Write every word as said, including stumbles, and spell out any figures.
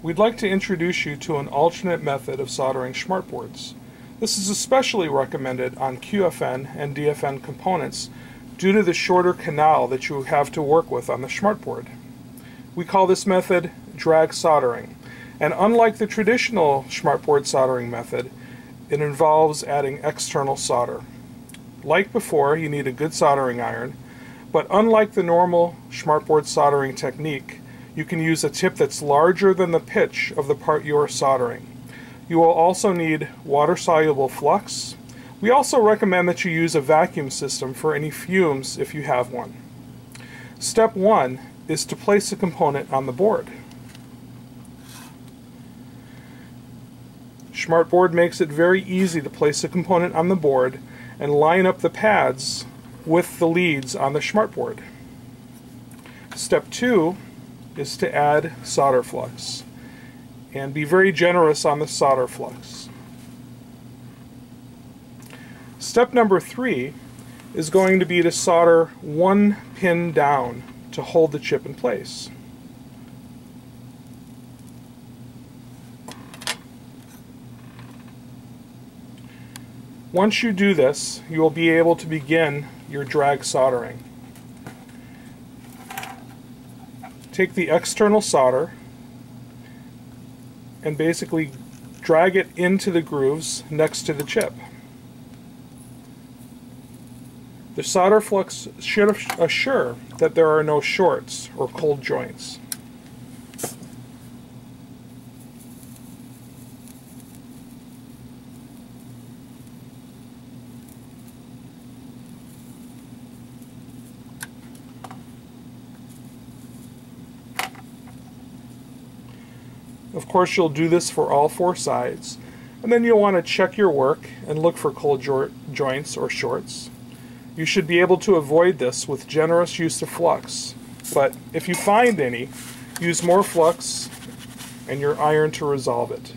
We'd like to introduce you to an alternate method of soldering Schmartboards. This is especially recommended on Q F N and D F N components due to the shorter canal that you have to work with on the Schmartboard. We call this method drag soldering, and unlike the traditional Schmartboard soldering method, it involves adding external solder. Like before, you need a good soldering iron, but unlike the normal Schmartboard soldering technique, you can use a tip that's larger than the pitch of the part you are soldering. You will also need water-soluble flux. We also recommend that you use a vacuum system for any fumes if you have one. Step one is to place a component on the board. Schmartboard makes it very easy to place a component on the board and line up the pads with the leads on the Schmartboard. Step two is to add solder flux, and be very generous on the solder flux. Step number three is going to be to solder one pin down to hold the chip in place. Once you do this, you will be able to begin your drag soldering. Take the external solder and basically drag it into the grooves next to the chip. The solder flux should assure that there are no shorts or cold joints. Of course, you'll do this for all four sides, and then you'll want to check your work and look for cold jo joints or shorts. You should be able to avoid this with generous use of flux, but if you find any, use more flux and your iron to resolve it.